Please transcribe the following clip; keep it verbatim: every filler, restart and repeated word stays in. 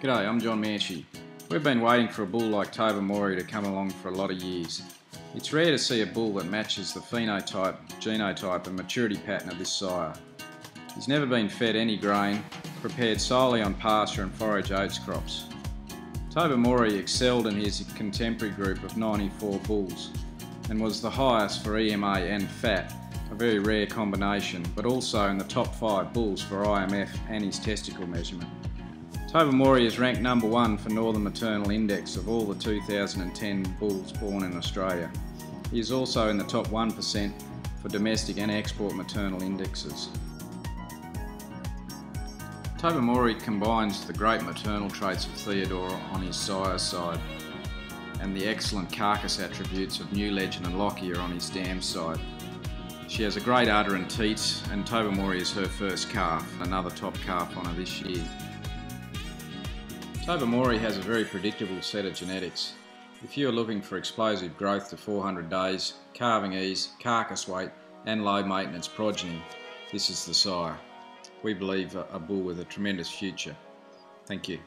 G'day, I'm John Manchie. We've been waiting for a bull like Tobermorey to come along for a lot of years. It's rare to see a bull that matches the phenotype, genotype and maturity pattern of this sire. He's never been fed any grain, prepared solely on pasture and forage oats crops. Tobermorey excelled in his contemporary group of ninety-four bulls and was the highest for E M A and fat, a very rare combination, but also in the top five bulls for I M F and his testicle measurement. Tobermorey is ranked number one for Northern Maternal Index of all the two thousand ten bulls born in Australia. He is also in the top one percent for domestic and export maternal indexes. Tobermorey combines the great maternal traits of Theodore on his sire's side and the excellent carcass attributes of New Legend and Lockyer on his dam's side. She has a great udder and teats, and Tobermorey is her first calf, another top calf honour this year. Tobermorey has a very predictable set of genetics. If you are looking for explosive growth to four hundred days, calving ease, carcass weight and low maintenance progeny, this is the sire. We believe a bull with a tremendous future. Thank you.